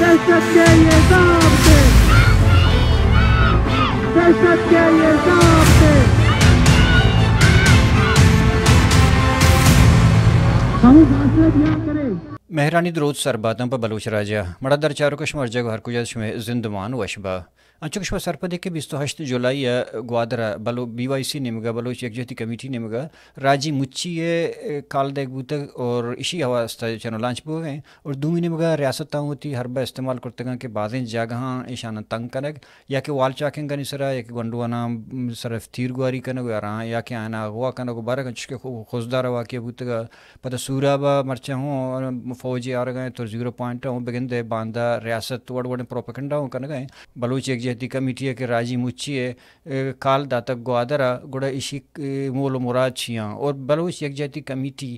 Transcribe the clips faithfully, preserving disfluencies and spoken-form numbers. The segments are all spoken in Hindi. के ये दाम पे, दहशत के ये दाम पे। मेहरानी दरूद सरबादम पर बलोच राजा मड़ा दर चारो कश्मर जग हर कुजश में जिंदमान वशबा अंचुकशवा सरपदे के बीस हश्त जुलाई ग्वादरा बलो बी वाई सी निमगा बलोच यकजहती कमेटी निमगा राजी मुच्ची काल देगबूत और इसी हवास्ता चनो लांच बो गए और दूमी निमगा रियासत होती हरबा इस्तेमाल करते के बाजें जगहाँ ईशाना तंग कनक या कि वाल चाकेंगा निसरा या कि गंडुआना सरफ तीर गुआरी कनक या रहा या कि आना अगवा कनक बारह अंचुके खुशदार हवा के बूतगा पता सूराबा मरचा हों और फौजी आ रहे तो जीरो पॉइंट हों बगिंदे बांदा रियासत वड़ वड़े प्रोपेगेंडा हों कन गए बलोच एक जहती कमेटी है कि राजी मुची है काल दातक ग्वादरा गुड़ा इसी मोल मुराद छियाँ और बलोच एक जहती कमेटी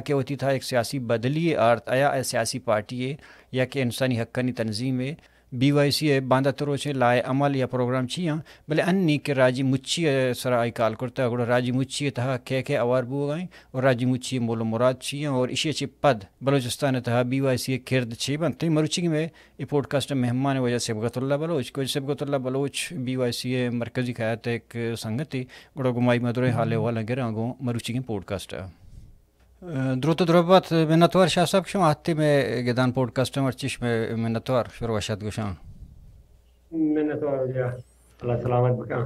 आके होती था एक सियासी बदली आर्थ आया सियासी पार्टी है या कि इंसानी हक्कानी तंजीम है बी वाई सी है बांदा तरोचे लाए अमल या प्रोग्राम छियाँ भले अन्नी के राजी मुच्छी सरा आई काल करता गुड़ा राजी मुच्छी तहा खे खे आवार बू गए और राजी मुच्छी मोल मुराद छियाँ और इसी अच्छे पद बलोचिस्तान तहा बी वाई सी खिरद छे बनते मरुचि में ये पॉडकास्ट मेहमान वजह सेबगत उल्लाह बलोच को Sabghat Ullah Baloch B Y C मरकजी खयात एक संगति गुड़ा गुमाई मदुर हाल वाला गिरा गो मरुचि के पॉडकास्ट द्रुत द्रबात मिन्नतवार शाह साहब शुम आते में गेदान पॉडकास्ट में अर्चिश में मिन्नतवार शुरुआत गुशां मिन्नतवार जा अल्लाह सलामत बका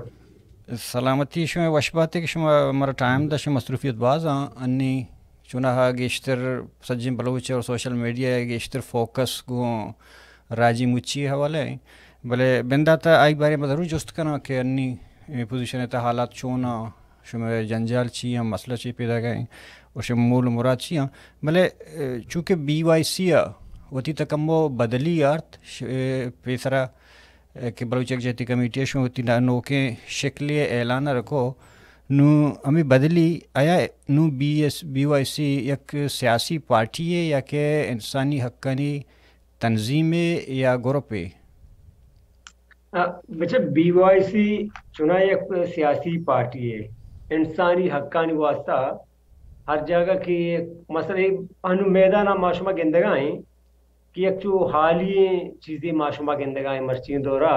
सलामती शुम वशबाते के शुम मरा टाइम दा शुम मसरूफियत बाज अन्नी चुना हा गेश्तर सज्जिम बलोच और सोशल मीडिया गेश्तर फोकस गो राजी मुची हवाले भले बिंदाता आई बारे में जरूर जुस्त करना कि अन्नी पोजीशन ता हालात चोना शुम जंजाल छी हम मसला छी पैदा गए और शुम मूल मुराद छियाँ भले चूँकि बी वाई सी होती तकमो बदली अर्थ पेसरा के बलोच जहती कमेटी शुम होती नोके शक्ल ऐलान रखो नू हमें बदली आया नू B S B Y C एक सियासी पार्टी है या के इंसानी हक्कानी तंजीम या ग्रुप है बच्चे बी वाई सी चुना एक सियासी पार्टी है इंसानी हक्कानी वास्ता हर जगह की एक मसले अनु मैदान माशुमा गेंदगाएँ कि एक जो हालिए चीज़ें माशुमा गेंदगाएँ मर्ची दौरा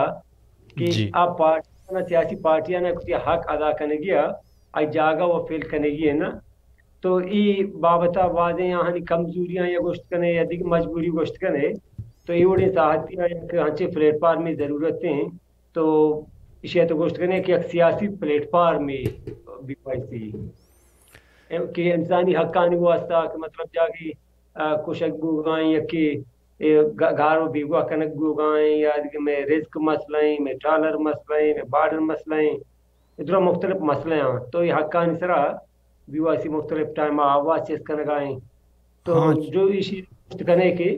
कि आप पार्टियाँ ना सियासी पार्टियाँ ना कुछ हक अदा करने गया आई जागा वो फेल करने गया ना तो ये बाबता वादे यहाँ कमजोरियाँ या गोश्त करने या देखिए मजबूरी गोश्त करने तो ये उड़े साहतियाँ हाँचे प्लेटफार्म में ज़रूरतें तो इसे तो गोश्त करने कि एक सियासी प्लेटफार्म में बीवाईसी कि इंसानी हक्कानी वास्ता कि मतलब जाके कुशक गुगाएं या कि गारो बीगुआ कनक गुगाएं या कि मैं रिस्क मसलें मैं डॉलर मसलें मैं बार्डर मसलें इतना मुख्तलिफ मसले हैं तो ये हक्कानी सरा बीवाईसी मुख्तलिफ टाइम आवाज़ चेस कर गाएं तो हाँ। जो इसी करने के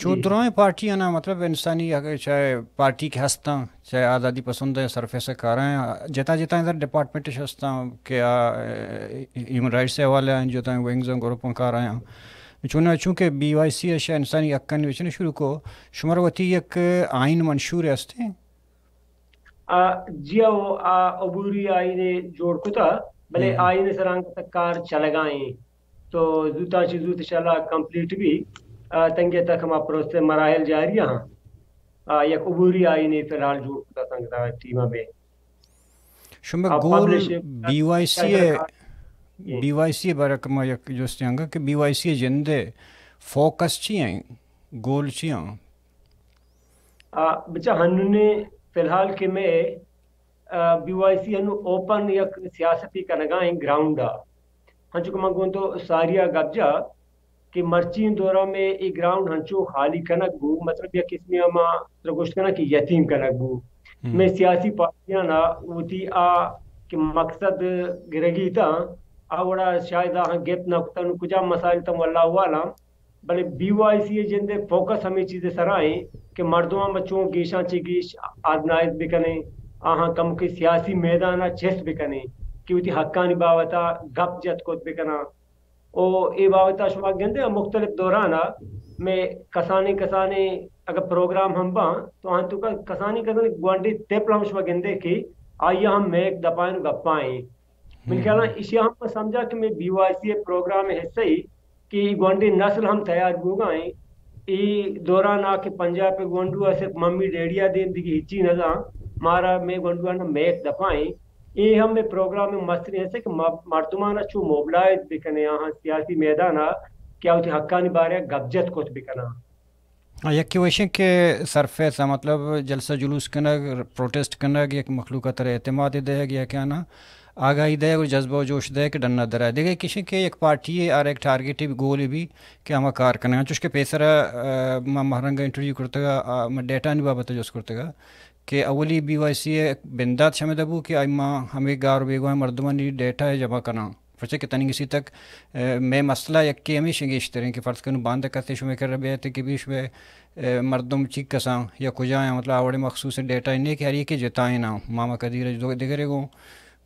चौधराएँ पार्टियाँ ना मतलब इंसानी अगर चाहे पार्टी के हस्तां चाहे आज़ादी पसंद है सरफेस कार हैं जितना जितना इधर डिपार्टमेंट हस्तां के ह्यूमन राइट्स से हवाले हैं जोता विंग्स और ग्रुपों कार हैं चुना चूँकि बी वाई सी अशा इंसानी हक्कानी बेचने शुरू को शुमार वती एक आइन मंशूर हस्ते जी वो अबूरी आइने जोड़ को था भले आइन सरांग सरकार चल गए तो जूता चीजूत चला कम्प्लीट भी तंगे तक हम प्रोसेस मराहल जारी हाँ एक उबूरी आई नहीं फिलहाल जोड़ा टीमा में B Y C B Y C बरकमा जो सियांगा कि बी वाई सी जिंदे फोकस छियाँ गोल छियाँ बच्चा हनुने फिलहाल के में बी वाई सी हनु ओपन एक सियासती कनगा ग्राउंड आ हाँ चुका मंगो तो सारिया गब्जा कि मर्ची दौरा में एक ग्राउंड हंचो खाली कनक बू मतलब या किसमें हम गोश्त करना कि यतीम कनक बू में सियासी पार्टियां ना उती आ कि मकसद गिरगी था आवड़ा शायद आ गेप ना कुछ कुछ मसाइल तम अल्लाह वाला भले बी वाई सी जिंदे फोकस हमें चीज़ें सराए कि मर्दों बच्चों गेशा चे गेश आजनायत भी करें आहाँ कम के सियासी मैदान चेस भी करें कि उती हक्कानी बावता गप जत को भी करना और ये बाबा शुमा गेंदे मुख्तलिफ दौराना में कसाने कसाने अगर प्रोग्राम हम बा तो हाँ तो कसानी कसाने गुआंडी तेपलाम शुमा गेंदे की आइए हम मैं एक दपाएँ गपाएँ मिल क्या ना इसे हम समझा कि मैं बीवाईसी प्रोग्राम में हिस्सा ही कि गुआंडी नस्ल हम तैयार हो गए ई दौरान आके पंजाब पे गोंडुआ से मम्मी डेडिया देन दी हिची नजा मारा मैं गोंडुआ ना मैक दफाई ई हम में प्रोग्राम में मस्त रहे से कि मर्दुमाना चू मोबलाइज बिकने यहाँ सियासी मैदान आ क्या उसे हक्कानी बारे गबजत कुछ बिकना यक वैसे के सरफेस मतलब जलसा जुलूस कना प्रोटेस्ट कना एक मखलूक तरह एतमाद दे गया क्या ना आगाही दे और जज्बा जोश दे कि डन्ना दरा देखे किसी के एक पार्टी है और एक टारगेट भी गोल भी कि हम कार करना चुके पेसरा महरंग इंटरव्यू करतेगा डेटा नहीं बाबत जोश करतेगा कि अवली बी वाई सी बिंदात शमे दबू कि अम्मा हमें गार बेगो मर्दमानी डेटा है जमा करना फर्चे के तनी किसी तक मैं मसला यक के हमें शिंगेश तरह कि फ़र्ज़ करूँ बांध करते शुमे कर रहे थे कि भी शुभ मर्दम चीख कसा या कुजाएँ मतलब आवड़े मखसूस डेटा इन्हें कि हर ये कि जताएँ ना मामा कदीर दिख रहे गो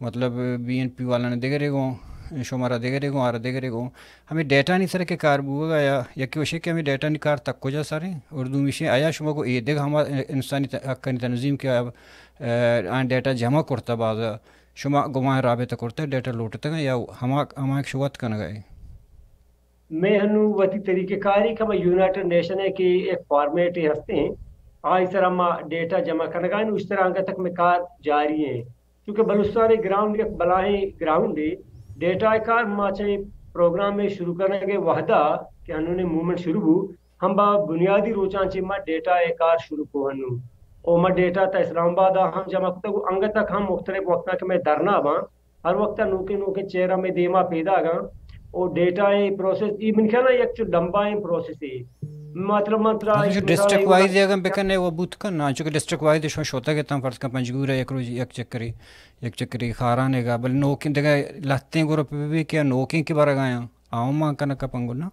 मतलब बी एन पी वाला ने देख रहे गो शोमारा देख रहे गो आरा देख रहे गो हमें डेटा नहीं सर के कार बुआ या यकी वशे के हमें डेटा नहीं कार तक को जा सारे उर्दू विषय आया शुमा को ये देख हमारा इंसानी हक तनजीम के अब डेटा जमा करता बाज शुमा गुमा राबेता करता डेटा लौटता या हम हम शुरुआत करना गए मैं हनु वती तरीके कारी का यूनाइटेड नेशन है कि एक फॉर्मेट हंसते हैं हाँ इस तरह हम डेटा जमा करना गए उस तरह अंक तक में कार जारी है क्योंकि बलूचिस्तान ग्राउंड एक बलाही ग्राउंड है डेटा कार माचे प्रोग्राम में शुरू करने के वादा कि उन्होंने मूवमेंट शुरू हो हम बा बुनियादी रोचांचे में डेटा कार शुरू को हनु और मैं डेटा था इस्लामाबाद हम जमा तक अंग तक हम मुख्तलिफ वक्त के मैं धरना बा हर वक्त नोके नोके चेहरा में देमा पैदा गा और डेटा प्रोसेस ये मिनखा ना एक जो लंबा प्रोसेस है मतलब मतलब जो डिस्ट्रिक्ट वाइज अगर बेकने वो बूथ का ना जो डिस्ट्रिक्ट वाइज शो होता के तम फर्ज का मजबूर है एक रोज एक चक्करी एक चक्करी खाराने का बल नोकिन दगा लत्ते ग्रुप भी क्या नोकिन के बारे गाया आऊ मां कन का पंगो ना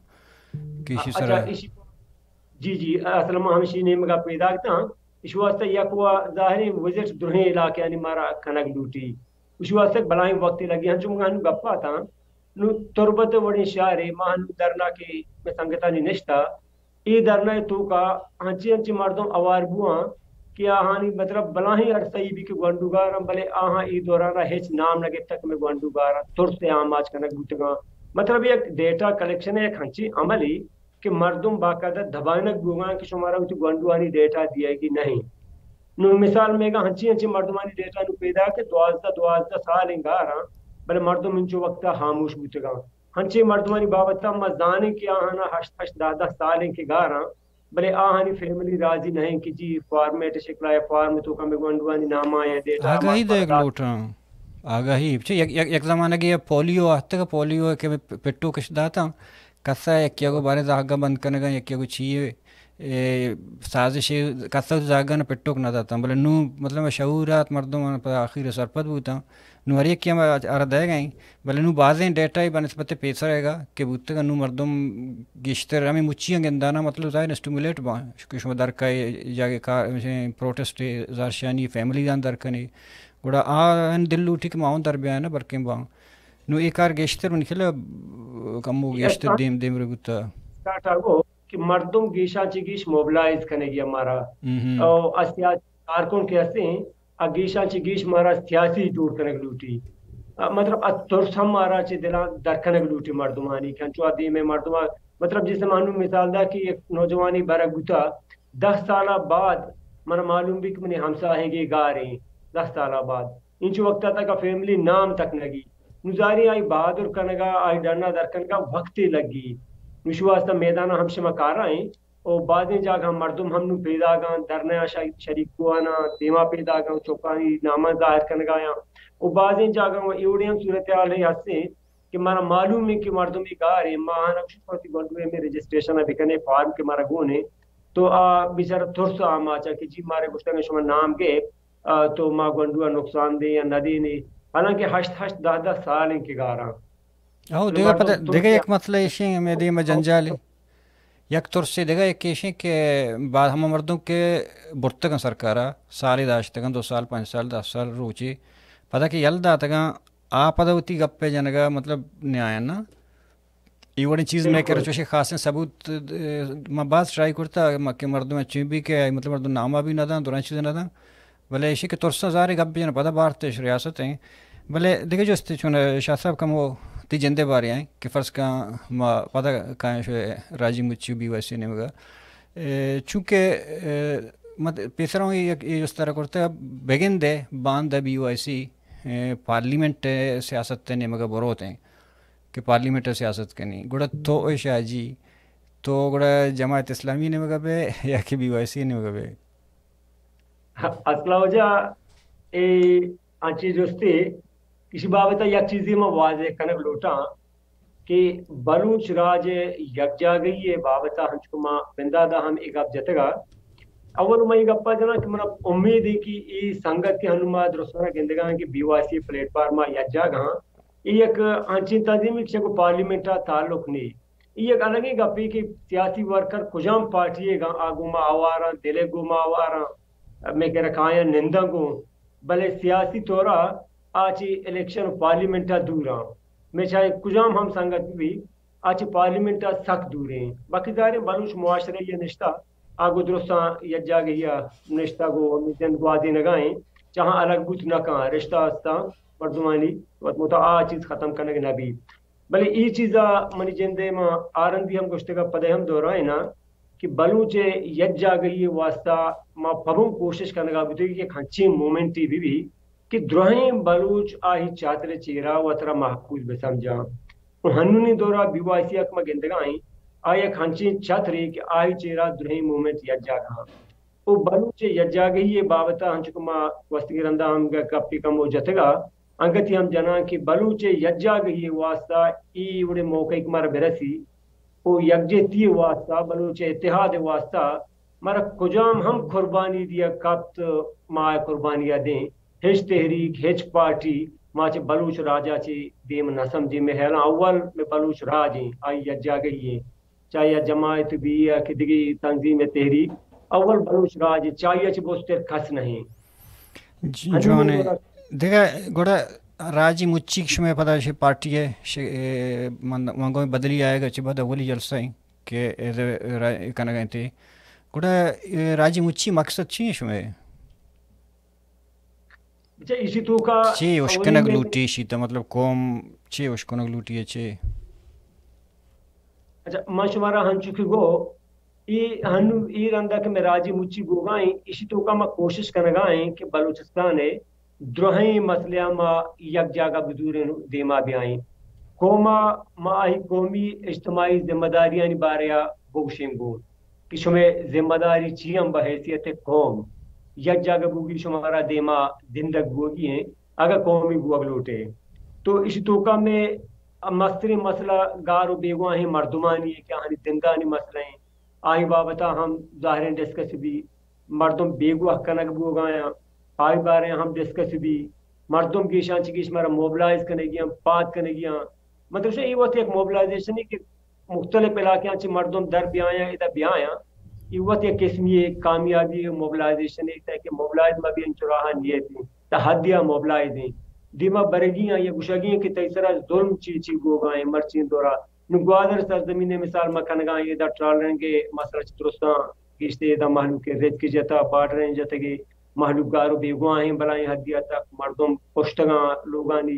कि इसी तरह जी जी असल में हम सीने में का पैदा था इस वास्ते या को जाहिर विजिट दुहे इलाके यानी मारा कनक ड्यूटी उस वास्ते बलाई वक्त लगी हम जो गान गप्पा था नु तुरबत वड़ी शहर मान दरना के में संगता ने निष्ठा ये धरना तो का आंची आंची मर्दों आवार बुआ कि आहानी मतलब बला ही अरसा भी कि गंडूगार भले आहा ई दौरान हेच नाम लगे तक में गंडूगार तुरत आम आज कनक गुटगा मतलब एक डेटा कलेक्शन है एक हंची अमली कि मर्दों बाकायदा दबानक गुगा कि शुमारा उच गंडुआनी डेटा दिया कि नहीं नु मिसाल में हंची हंची मर्दमानी डेटा नु पैदा के द्वाजदा द्वाजदा साल गारा भले मर्दों इंचो वक्त खामोश गुटगा हंचे मर्दमानी बाबत मजाने के आहाना हश हश दादा सालें के गारा भले आहानी फैमिली राजी नहीं कि जी फॉर्मेट शिकला या फॉर्म तो कम गंडवानी नामा या डेटा आगाही देख लोटा आगाही एक एक, एक जमाना के पोलियो आते का पोलियो के पेट्टो कशदाता कसा एक के बारे जागा बंद करने का एक के चाहिए ए साजिश कसा जागा न पेट्टो ना दाता भले नु मतलब शऊरात मर्दों पर आखिर सरपत बूता नु हर एक क्या अरद है गई भले नू बाजें डेटा ही बनस्पत पेशा रहेगा कि बूते का नू मर्दम गिश्तर हमें मुच्छियाँ गेंदाना मतलब जाहिर स्टिमुलेट बा किशमदार का जागे कार प्रोटेस्ट जारशानी फैमिली जान दरकने गोड़ा आ दिल लूठी के माओ दर बया ना बरके बा नू एक कार गेश्तर बन खेला कमो गेश्तर देम देम रे बूता कि मर्दम गिशा चिगिश मोबिलाइज करेगी हमारा और असियात कारकुन कैसे हैं अगीशा चिगीश मारा सियासी दूर कनक लूटी मतलब अतुर्स हमारा चे दिला दरकनक लूटी मर्दुमानी कंचुआ दी में मर्दुमा मतलब जिसे मानू मिसाल दा कि एक नौजवानी बरगुता दस साल बाद मन मालूम भी कि मैंने हमसा है कि गा रहे दस साल बाद इंच वक्त तक फैमिली नाम तक नगी नुजारी आई बहादुर कनगा आई डरना दरकन का वक्त लगी विश्वास मैदान हम शमकार आए और बाद में जाकर मर्दम हम पैदा गां धरना शरीक कुआना देमा पैदा गां चौकानी नामा जाहिर करने गाया और बाद में जाकर एवड़े हम सूरत हाल है हंसते कि मारा मालूम है कि मर्दों में गा रहे महान गंडुए में रजिस्ट्रेशन अभी करने फार्म के मारा गुण है तो बेचारा थोड़ा सा आम आचा कि जी मारे गुस्सा शुमा नाम के तो माँ गंडुआ नुकसान दे या नदी ने हालांकि हस्त हस्त दस दस साल इनके गा रहा देखा पता देखा एक मसला ऐसे में जंजाल यक तुर से देखा एक केशे के बाद हम मर्दों के बुरत का सरकारा साल दाश तक दो साल पाँच साल दस साल रोचे पता कि यलदा तक आपदावती गप्पे जनगा मतलब न्याय ना ये वाली चीज़ में कह रहे खास सबूत मैं बात ट्राई करता के मर्दों में चीबी के मतलब मर्दों नामा भी ना था दोनों चीज़ें ना था भले ऐसे के तुरसा सारे गप्पे पता भारत रियासत हैं भले देखे जो चुना शाह साहब का वो ती जिंदे बारे आए कि फ़र्ज़ का पता कहाँ राजी मुची बी वाई सी ने मगा चूँकि मत पेसर इस तरह करते बेगिंदे बांध बी वाई सी पार्लियामेंट सियासत मगर बरोत हैं कि पार्लियामेंट सियासत के नहीं गुड़ा तो शाह जी तो गुड़ा जमात इस्लामी ने मगर पे या कि बी वाई सी ने मगर पे असला वजह ए आंची दोस्ती किसी बाबत यक चीज़ी में वाजे कनक लोटा कि बलूच राज यकजा गई ये बाबत हंचकुमा बिंदा दा हम एक आप जतगा अवल मैं गप्पा जना कि मतलब उम्मीद है कि ये संगत के हनुमा दुरुस्ताना गेंदेगा कि बीवासी प्लेटफॉर्म या जगह ये एक आंची तंजीम से को पार्लियामेंट का ताल्लुक नहीं ये अलग ही गप्पी कि सियासी वर्कर खुजाम पार्टी आगुमा आवारा दिले गुमा आवारा मैं कह रखा है निंदा को भले सियासी तौरा आज इलेक्शन पार्लियामेंट दूरा मैं चाहे खुजाम हम संगत भी आज पार्लियामेंट सख्त दूर हैं बाकीदार बलूच मुआशरे ये निश्ता आगो दुरुस्तान यज्जा गया निश्ता को वादी नगाएं जहाँ अलग बुत न कहाँ रिश्ता आस्ता मरदुमानी मुता आ चीज़ ख़त्म करने के नबी भले ये चीज़ा मनी जिंदे माँ आरंदी हम गुश्ते का पदे हम दोहराए ना कि बलूच यज्जा गई वास्ता माँ फबों कोशिश करने का भी कि खंची मोमेंट भी, भी कि द्रोहें बलूच आ ही चातरे चेहरा वतरा महफूज बे समझा हनूनी दौरा बीवासी अकमा गेंदगाएँ आया खांची छात्री कि आई चेहरा द्रोही मूवमेंट यज्जा रहा वो बलूच यज्जा गई ये बाबता हंचकुमा वस्ती रंदा हम कपी कम हो जतेगा अंगति हम जना कि बलूच यज्जा गई ये वास्ता ई उड़े मौके की मारा बेरसी वो यज्ञती वास्ता बलूच इतिहाद वास्ता मारा कुजाम हम कुर्बानी दिया कप्त माँ कुर्बानियाँ दें हिच तहरीक हिच पार्टी माँ चे बलूच राजा चे देम न समझे में हैला अव्वल में बलूच राजे आई यज्जा गई चाहिए जमायत भी या किसी तंजीम तहरीक अव्वल बलूच राज चाहिए बोस्ते खस नहीं जो ने देखा गोड़ा राजी मुच्ची में पता है पार्टी है मंगों में बदली आएगा चिबद अवली जलसा ही के कहना गए थे गोड़ा राजी मुच्ची मकसद चाहिए इसमें इसी तो का चाहिए उसका नगलूटी शी तो मतलब कौम चाहिए उसको नगलूटी है चाहिए अच्छा मशवरा हंचुकी गो ई हनु ई रंदा के में राजी मुची गोगाई इसी तो का मैं कोशिश करने गाएं कि बलूचिस्तान है द्रोही मसलिया मा यकजा का बदूर देमा भी आई कौमा माँ आई कौमी इज्तमाही जिम्मेदारियां निभाया बोगशेम बोल कि शुमें जिम्मेदारी छी हम बहैसियत कौम यकजा का बोगी शुमारा देमा जिंदग बोगी हैं अगर कौमी बुआग लूटे तो इसी तो का मैं मस्त्री मसला गारो बेगुआ है मर्दुमानी है क्या हनी दिंदानी मसले हैं आई बाबता हम ज़ाहिर डिस्कस भी मर्दम बेगुआ कनक बोगाया आई बारे हम डिस्कस भी मर्दम की शांची की हमारा मोबलाइज करने की हम बात करने की मतलब से ये वक्त एक मोबलाइजेशन है कि मुख्तलिफ इलाक़े मर्दम दर भी आया इधर भी आया ये वक्त एक किस्मी एक कामयाबी है मोबलाइजेशन है कि मोबलाइज में भी इन चुराहा नियत हैं तहदिया मोबलाइज हैं दीमा बरेगियाँ या गुशगियाँ की तैसरा जुल्म चीची गोगाएँ मर्ची दौरा ग्वादर सरजमीन मिसाल मखन गाएँ दा ट्रालन के मसला चित्रुस्ता किश्ते दा महलूक के रेत की जता पाट रहे जते के महलूक गारो बेगुआएँ बलाएँ हदिया तक मर्दम पुश्तगा लोगानी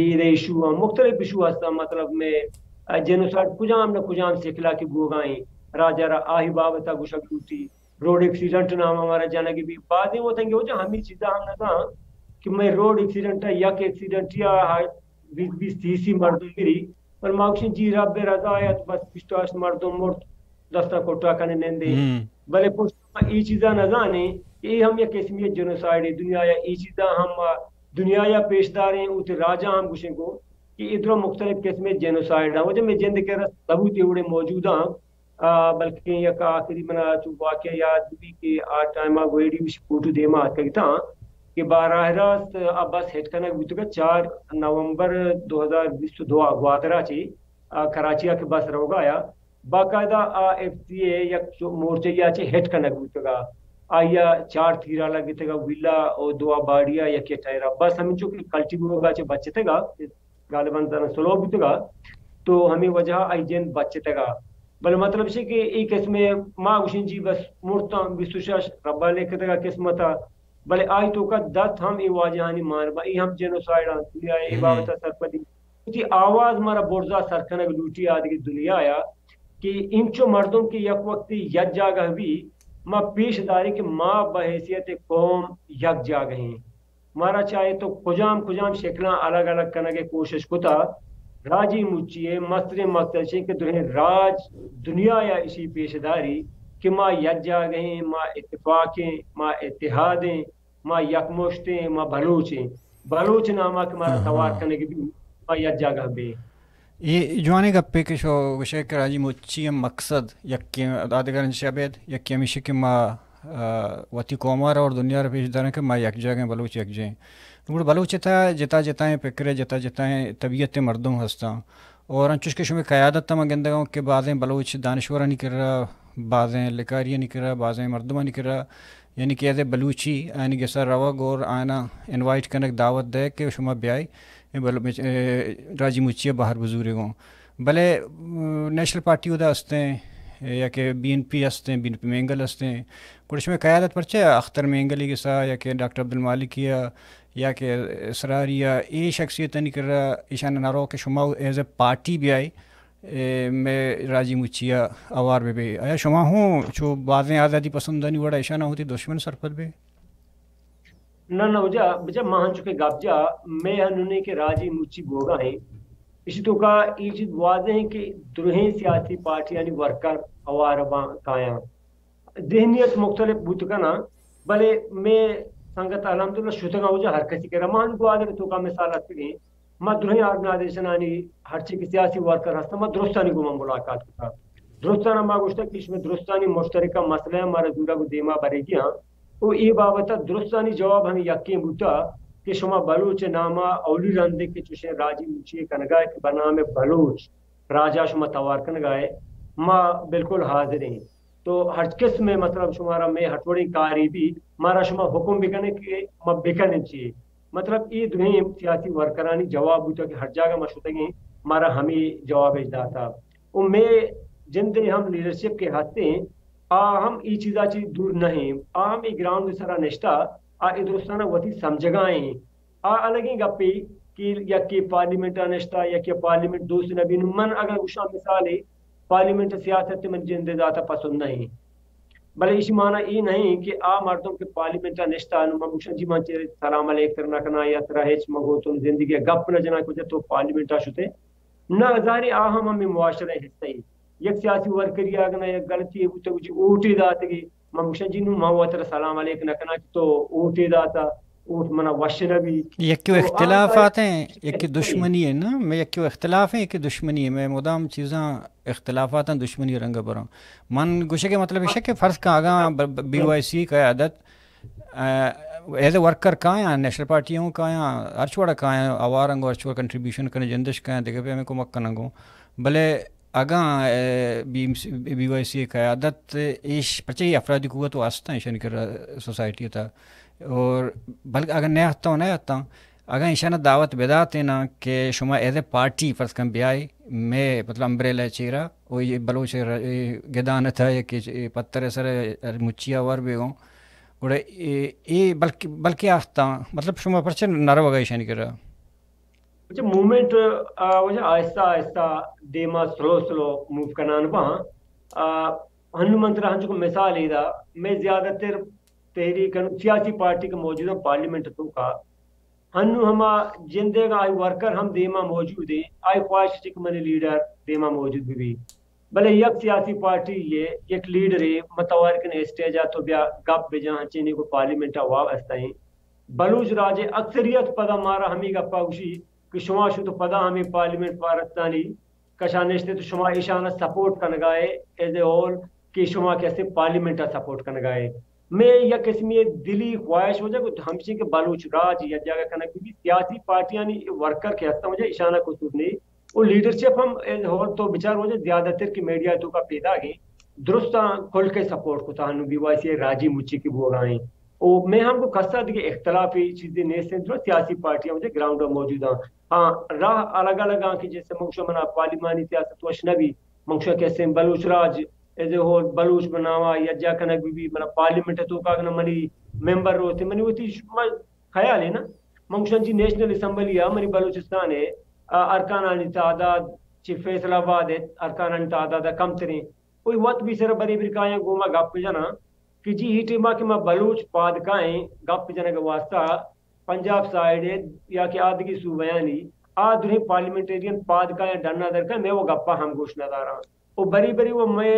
ईद इशू हम मुख्तलिफ इशू हस्ता मतलब में जेनोसाइड कुजाम न कुजाम सिखला की गोगाएँ राजा रा आही बाबता गुशग लूटी रोड एक्सीडेंट नाम हमारा जाना की भी बातें वो थे हम चीज़ा हम ना कि मैं रोड एक्सीडेंट है या के एक्सीडेंट या बीस बीस तीस ही मर्दों गिरी पर माउसिन जी रब रजा आया तो बस पिस्टाश मर्दों मुर्द दस्ता कोटा कने नेंदे भले पुष्ट ये चीज़ा न जाने ये हम ये कश्मीर जेनोसाइड है दुनिया या ये चीज़ा हम दुनिया या पेशदार हैं उत राजा हम गुशे को कि इधर मुख्तलिफ कश्मीर जेनोसाइड है वजह मैं जिंद के सबूत एवड़े मौजूदा बल्कि यक आखिरी मना चू वाक़ या दुबी के आ टाइम वेडी फोटो देमा कहता कि बारह रात अब बस हेट करना बीतूगा चार नवंबर दो हज़ार बीस दो ग्वादरा ची कराची के बस रहोगा या बाकायदा एफ सी ए या मोर्चे या चे हेट करना बीतूगा आया चार थीरा लगे थेगा विला और दो बाड़िया या के टायरा बस हम जो कि कल्टिवोगा चे बच्चे थेगा गालिबन तरह स्लो बीतूगा तो हमें वजह आई जैन बच्चे थेगा भले मतलब से कि एक इसमें माँ उशिन जी बस मूर्ता विशुशास रब्बा लेके थेगा किस्मत भले आई तो का दस हम ये वाजहानी मार भाई हम जेनोसाइड दुनिया ये बाबत सरपदी आवाज मारा बोर्जा सरखनक लूटी आदि की दुनिया आया कि इंचो मर्दों की यक वक्ती यक जाग भी माँ पेशदारी के माँ बहसीत कौम यक जाग हैं मारा चाहे तो खुजाम खुजाम शक्लां अलग अलग करने की कोशिश कुता राजी मुचिए मस्त्र मस्तशे के दुहे राज दुनिया या इसी पेशदारी कि माँ यक जाग हैं माँ इतफाकें माँ इतिहादें माँ यकमुश्तें माँ बलोचें बलोच नामा के मारा तवार करने के भी माँ यक जाग भी ये जवान गप्पे के शो विषय के राजी मुची मकसद यक्के अदादगरन शबेद यक्के मिशे के माँ वती कोमार और दुनिया पेशदार के माँ यकजा गए बलोच यकजें नूर बलोच था जिता जिताएँ पिकरे जिता जिताएँ तबीयत मर्दम हंसता और अंचुश के शुमे क़यादत तमा गंदगाओं के बाज़ें बलोच दानश्वरा नहीं कर रहा बाज़ें लिकारिया नहीं कर रहा बाज़ें मरदमा नहीं कर रहा यानी कि ऐसे बलूची यानी कि सर रवा गोर आना इनवाइट करने दावत दे के शुमा ब्याई राजी मुचिया बाहर बजूरे हों भले नेशनल पार्टी उदा हंसते हैं या कि बी एन पी हंसते हैं बी एन पी मैंगल हंसते हैं कुछ में क़यादत पर्चे अख्तर मैंगल के सा या कि डॉक्टर अब्दुल मालिक या या कि इसरार या ये शख्सियत नहीं कर रहा ईशान नारो के शुमा एज ए पार्टी भी आई मैं राजी मुचिया आवार में भी आया शुमा हूँ जो बाज़ें आज़ादी पसंद नहीं बड़ा ईशाना होती दुश्मन सरपत भी ना ना वजह वजह महान चुके गाबजा मैं अनुने के राजी मुची बोगा है इसी तो का ये चीज वादे है कि दुर्हें सियासी पार्टी यानी वर्कर अवारवा काया देहनियत मुख्तलिफ बुत का ना भले मैं संगत अलहमदुल्ला शुतगा वजह हर किसी के रमान ग्वादर तो का मिसाल आते हैं मैं दुर्हें ऑर्गेनाइजेशन यानी हर चीज के सियासी वर्कर हस्ता मैं दुरुस्तानी गुमा मुलाकात करता दुरुस्ताना मांगुश्ता कि इसमें दुरुस्तानी मुश्तरका मसला हमारा जुड़ा को देमा भरेगी हाँ वो ये बाबत दुरुस्तानी जवाब हमें यकीन बूता कि शुमा बलोच नामा औली रंदे के चुशे राजी मुची कनगाए के बनामे बलोच राजा शुमा तवार कनगाए माँ बिल्कुल हाजिर हैं तो हर किस में मतलब शुमारा में हटवड़ी कारी भी मारा शुमा हुकुम बिकने के माँ बिकने चाहिए मतलब ये दुनिया सियासी वर्करानी जवाब बूता कि हर जगह मशुदगी मारा हमें जवाब दाता और मैं जिंदगी हम लीडरशिप के हाथते हैं आ हम ये चीज़ा चीज दूर नहीं आ हम ये ग्राउंड सारा निष्ठा आ इधर वती समझगाएं आ अलग ही गपे कि या के पार्लियामेंट निष्ठा या के पार्लियामेंट दोस्त नबीन मन अगर उषा मिसाल है पार्लियामेंट सियासत मन जिंदे दाता पसंद नहीं भले इसी माना ये नहीं कि आ मर्दों के पार्लियामेंट निष्ठा नुमा जी मान सलाम करना करना या तरह मगो तुम जिंदगी गप न जना कुछ तो पार्लियामेंट शुते ना हजारे आ हम हमें मुआशरे हिस्सा एक सियासी वर्कर या अगना एक गलती है उसे कुछ ओटे दाते की ममुशा जी नू मावतर सलाम अलैक नकना तो ओटे दाता ओट मना वश्न भी ये क्यों इख्तिलाफ आते हैं ये की दुश्मनी है ना मैं ये क्यों इख्तिलाफ है ये की दुश्मनी है मैं मुदाम चीज़ां इख्तिलाफात हैं दुश्मनी रंग बरा मन गुशे के मतलब इशक के फ़र्ज़ का आगा बी वाई सी का आदत एज ए वर्कर कहाँ हैं नेशनल पार्टियों का यहाँ अर्चवाड़ा कहाँ हैं आवारंग अर्चवा कंट्रीब्यूशन करें जंदिश कहाँ देखे पे हमें को मक्का नंगो भले आगा बी वाई सी क़यादत ईश परचे अफरादी कुत तो आस्ता है ईशान कर सोसाइटी था और बल्कि अगर नया हत्ता हो नया हत्ता अगर ईशाना दावत बेदाते ना कि शुमा एज ए पार्टी फर्ज कम ब्याई मैं मतलब अम्ब्रेला चेहरा और ये बलोच गदान था या कि पत्थर सर मुचिया वर बे हों और ये बल्कि बल्कि आस्ता मतलब शुमा परचे नर वगैरह ईशान कर वजह मूवमेंट वजह आहिस्ता आहिस्ता देमा स्लो स्लो मूव करना वहाँ हनुमंतरा हंस को मिसाल ईदा मैं ज्यादातर तहरीक सियासी पार्टी के मौजूदा पार्लियामेंट तो का हनु हमा जिंदे का आई वर्कर हम देमा मौजूद है आई ख्वाहिश चिक मने लीडर देमा मौजूद भी, भी। भले एक सियासी पार्टी ये एक लीडर है मतवार के स्टेज आ तो ब्या गप बेजा हंचने को पार्लियामेंट वाव हंसता है बलूच राजे अक्सरियत पदा मारा हमी गप्पा उशी कि शुमा शुद्ध पदा हमें पार्लियामेंट पारस्तानी कशाने तो शुमा ईशाना सपोर्ट करन गाए एज ए ऑल कि शुमा कैसे पार्लियामेंट सपोर्ट करन गाए मैं या किस्म दिली ख्वाहिश हो जाए हमसे के बलूच राज या जगह करना क्योंकि सियासी पार्टी यानी वर्कर के हस्ता हो जाए ईशाना को सूट नहीं और लीडरशिप हम एज होल तो विचार हो जाए ज्यादातर की मीडिया तो का पैदा गई दुरुस्त खुल के सपोर्ट को था बीवाईसी राजी मुची की वो आए और मैं हमको खस्ता दी इख्तलाफी चीज़ें नहीं सियासी पार्टियाँ मुझे ग्राउंड में मौजूद हैं हाँ राह अलग अलग आँ कि जैसे मंगशा मना पार्लिमानी सियासत वशनबी मंगशा कैसे बलूच राज एज हो बलूच बनावा या जाकन भी मना पार्लियामेंट तो का मनी मेंबर रोते मनी वो थी ख्याल है ना मंगशा जी नेशनल असम्बली है मनी बलूचिस्तान है अरकान तादाद फैसलाबाद अरकान आदादा कमतरी कोई वत भी सर बरी बिर काए गोमा गप जना कि जी ही टीमा के मां बलूच पाद काए गप जना के वास्ता पंजाब साइड या के आदगी सूबयानी आधुनिक पार्लियामेंटेरियन पाद काए डन्ना दर का मैं वो गप्पा हम घोषणा दारा वो बरी बरी वो मैं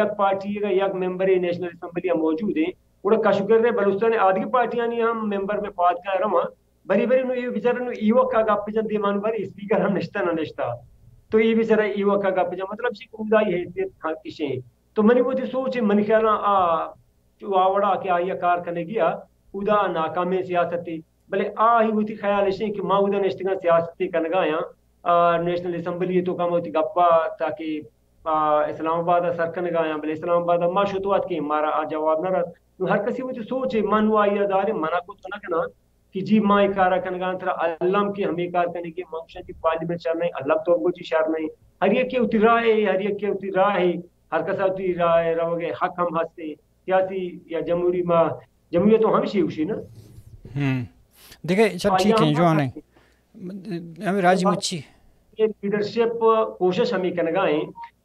यक पार्टी का यक मेंबर नेशनल असेंबली मौजूद है उड़ा कशुकर रे बलूचिस्तान आदगी पार्टियां नहीं हम मेंबर में पाद का रमा बरी बरी नु ये बेचारा नु ईवो का गप जन दीमान बरी स्पीकर हम निश्ता न निश्ता तो ये भी सर युवा का गप मतलब सी उदाई है था किसे तो मनी वो सोच मन ख्याल आ जो आवड़ा के आया कार करने गया उदा नाकामे सियासती भले आ ही होती ख्याल से कि मां उदा नेशनल सियासती करने गया नेशनल असेंबली तो काम होती गप्पा ताकि इस्लामाबाद सर करने गया भले इस्लामाबाद मां शुतुआत के मारा आ जवाब न रहा तो हर किसी वो सोच मन वाया दारे मना को तो ना कहना कि जी माँ कार अल्लाम के हमें कार करने के मंगशन की पार्लियामेंट शर नहीं अल्लाह तो हमको जी शर नहीं हरियक के उतरी राह है हरियक के उतरी राह है हर कसा उतरी राह है रहोगे हक हम हंसते सियासी या जमहूरी माँ जमहूरियत तो हम शी उसी ना हम्म देखे सब ठीक है जो आने हमें राजी मुच्छी ये लीडरशिप कोशिश हमें करने गए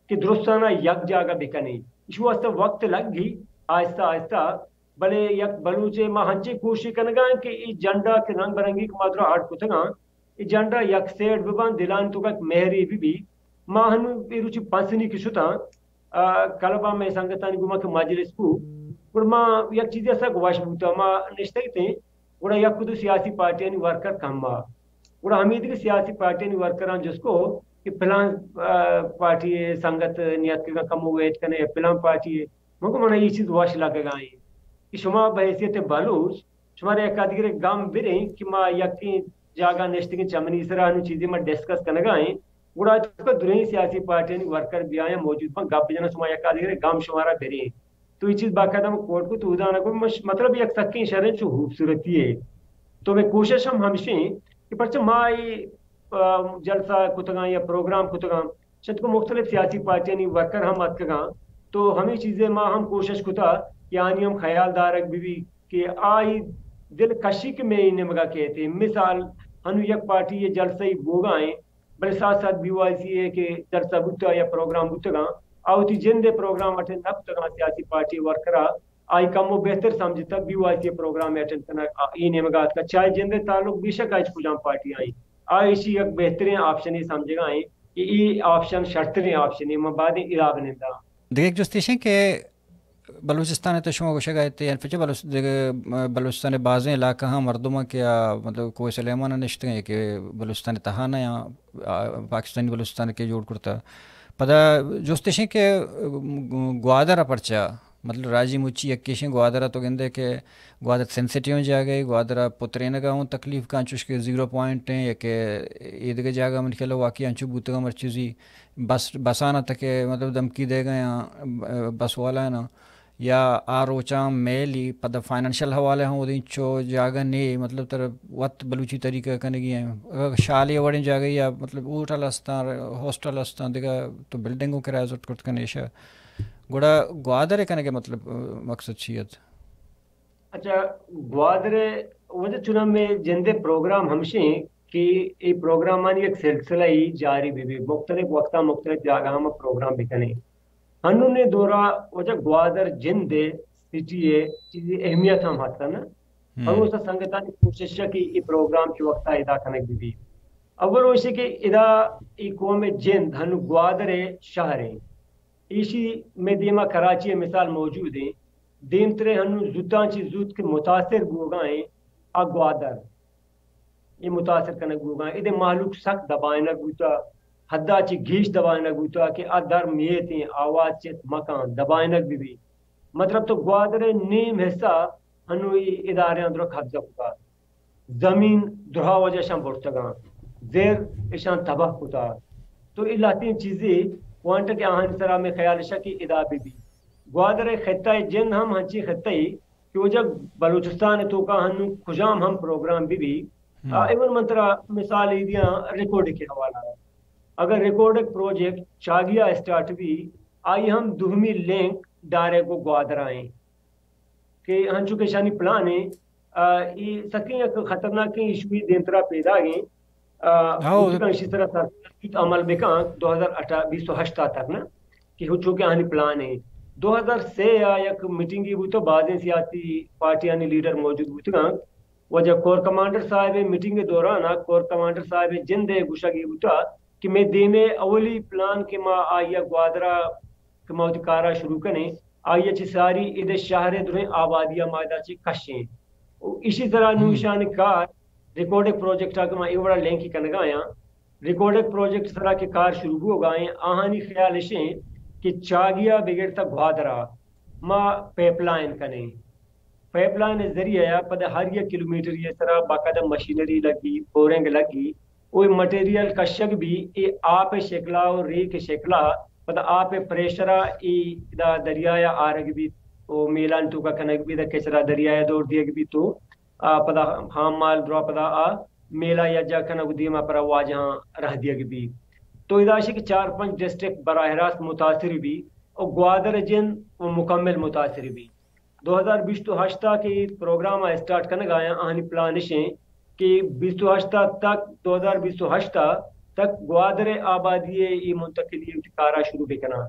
कि दुरुस्ताना यक जागा बिका नहीं इस वास्ते वक्त लग गई आहिस्ता आहिस्ता भले यक बलूचे मां हंची कोशिश करने गए कि इस झंडा के रंग बरंगी के मात्रा आठ कुतना इस झंडा यक सेठ विवान दिलान तो का मेहरी भी भी मां हनु रुचि पांचनी किशुता कलबा में संगतानी गुमा के मजलिस को और मां यक चीज ऐसा गवाश बूता मां निश्चित थे उड़ा यक खुद सियासी पार्टियां ने वर्कर कम्मा उड़ा हमीद की सियासी पार्टियां ने वर्कर जिसको कि प्लान पार्टी संगत नियत का कम हो गए कने प्लान पार्टी मको मना ये चीज वाश लगेगा कि शुमा बहसीत बालूच शुमारे एकादगिरे गाम बिरे कि मां यकी जागा नेश्ते के चमनी सरा अनु चीजें में डिस्कस करने गए उड़ा तो दुरही सियासी पार्टी ने वर्कर भी आए मौजूद पर गप जना शुमा एकादगिरे गाम शुमारा बिरे तो ये चीज बाकायदा मैं कोर्ट को तो उदाहरण को मतलब एक सक्की शरण जो खूबसूरती है तो मैं कोशिश हम हमेशा कि परचम माई जलसा कुतगा या प्रोग्राम कुतगा शत को मुख्तलिफ सियासी पार्टियां वर्कर हम अतकगा तो हमें चीजें माँ हम कोशिश कुता यानी हम ख्याल दारक बीवी के आई दिल कशिक में ही निमगा कहते मिसाल अनुयक पार्टी ये जलसा ही बोगाएं बड़े साथ साथ बीवाईसी है के जलसा बुद्धा या प्रोग्राम बुद्धा आवती जिंदे प्रोग्राम अटेंड न बुद्धा सियासी पार्टी वर्करा आई कम वो बेहतर समझता बीवाईसी प्रोग्राम अटेंड करना ये निमगा का चाहे जिंदे ताल्लुक बेशक आज खुजाम पार्टी आई आई इसी एक बेहतरीन ऑप्शन ही समझेगा आए ये ऑप्शन शर्तरीन ऑप्शन है मबाद इराब निंदा देख जो स्टेशन के बलूचिस्तान तशमा गोशा गए थे फिर बलूचिस्तान बाज़ इलाक़ा हाँ मरदमा के या मतलब कोई सलेमान नश्ते हैं कि बलूचिस्तान तहाना या पाकिस्तानी बलूचिस्तान के जोड़ करता पता जोस्तेशें के ग्वादरा परचा मतलब राजी मुची यकेशें ग्वादरा तो गेंदे के ग्वादर सेंसिटिव जा गए ग्वादरा पुत्रेन गाँव तकलीफ का अंचुश के ज़ीरो पॉइंट हैं या के ईद के जागा मन खेलो वाकई अंचु बूतगा मरचूजी बस बसाना तक मतलब धमकी दे गए यहाँ बस वाला है ना या आरोचा मेली पद फाइनेंशियल हवाले हों उदिन चो जागा नहीं मतलब तरफ वत बलूची तरीका करने गए हैं शाले वड़े जा गई या मतलब होटल अस्तान हॉस्टल अस्तान देखा तो बिल्डिंगों किराया जोट करते कनेशा गोड़ा ग्वादरे करने के मतलब मकसद शीयत अच्छा ग्वादरे वजह चुनाव में जिंदे प्रोग्राम हमसे कि ये प्रोग्राम मानी एक सिलसिला ही जारी भी भी मुख्तलिफ वक्ता मुख्तलिफ जगह हम प्रोग्राम भी करें हनु ने दौरा वजह ग्वादर जिंदे सिटी है चीज़ अहमियत हम हाथा ना और उसका संगठन की कोशिश की ये प्रोग्राम की वक्ता इदा कनेक भी भी अव्वल वैसे कि इदा इको में जिंद हनु ग्वादर है शहर है इसी में दीमा कराची है मिसाल मौजूद है दिन तरे हनु जुदा चीज जुद के मुतासर गोगाएं आ ग्वादर ये मुतासर करने गुगा इधे मालूक सक दबाएना गुता हद्दा ची घीश दबाएना गुता कि अदर मेती आवाज चित मकान दबाएना बीबी मतलब तो ग्वादरे नीम हिस्सा हनुई इदारे अंदर कब्जा कुता जमीन दुहा वजह शाम बोर्तगा देर इशान तबाह कुता तो इलाती चीजें पॉइंट के आहन सरा में ख्याल शा की इदा बीबी ग्वादरे खत्ता जिन हम हंची खत्तई कि वो जब बलूचिस्तान तो का हनु खुजाम हम प्रोग्राम बीबी एवन मंत्रा मिसाल ईदियाँ रिकॉर्ड के हवाला अगर रिकॉर्ड प्रोजेक्ट चागिया स्टार्ट भी आई हम दुहमी लिंक डारे को ग्वादराएं के हंचु के शानी प्लान है ये सकिन खतरनाक इशू देंतरा पैदा गए अमल में कहा दो हजार अठारह बीस सौ हष्टा तक ना कि हो चुके आने प्लान है दो हजार से एक मीटिंग की हुई तो बाजे सियासी पार्टी यानी लीडर मौजूद हुई थी वजह कोर कमांडर साहब मीटिंग के दौरान कोर कमांडर साहब जिंदे गुशा की हुई था कि मैं देने अवली प्लान के माँ आइया ग्वादरा के माधिकारा शुरू करें आइया ची सारी इधर शहर दुरे आबादिया मादा ची कशे इसी तरह नुशान कार रिकॉर्डिंग प्रोजेक्ट आके माँ एक बड़ा लिंक ही करने गया रिकॉर्डिंग प्रोजेक्ट तरह के कार शुरू हो गए आहानी ख्याल से कि चागिया बिगड़ तक ग्वादरा माँ पेपलाइन कने पेपलाइन के जरिए पद हर एक किलोमीटर ये तरह बाकायदा मशीनरी लगी बोरिंग लगी वो मटेरियल का शक भी ये आप शेकला और रे के शेकला पता आप प्रेशरा ये दरिया आरग भी वो मेलान टूका कनक भी कचरा दरिया दौड़ दिया भी तो आ पता हम माल द्रो पता आ मेला या जा कनक दिया पर आवाज यहाँ रह दिया भी तो इदाशी के चार पांच डिस्ट्रिक्ट बराह रास्त मुतासर भी और ग्वादर जिन वो मुकम्मल मुतासर भी दो हजार बीस तो हश्ता के प्रोग्राम स्टार्ट करने गए आनी प्लानिशें कि बीस हश्ता तक दो हजार बीस हश्ता तक ग्वादर आबादी ये मुंतकली कारा शुरू भी करना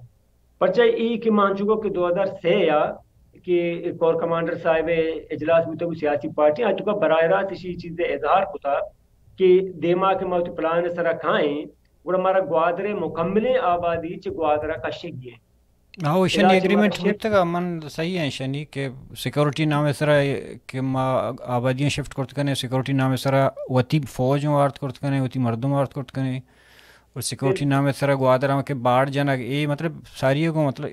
परचा ई कि मान चुको कि दो हजार से या कि कोर कमांडर साहब इजलास में तो सियासी पार्टी आज चुका बरह रास्त इसी चीज़ें इजहार होता कि देमा के मौत प्लान सरा खाएं और हमारा ग्वादर मुकम्मल आबादी च ग्वादरा का शेगी है हाँ शनि एग्रीमेंट शिफ्ट का मन सही है शनि के सिक्योरिटी नामे सरा के माँ आबादियाँ शिफ्ट करते कने सिक्योरिटी नामे सरा वती फौज वार्त करते कने वती मर्दों वार्त करते कने और सिक्योरिटी नामे सरा ग्वादरा के बाढ़ जाना ये मतलब सारी को मतलब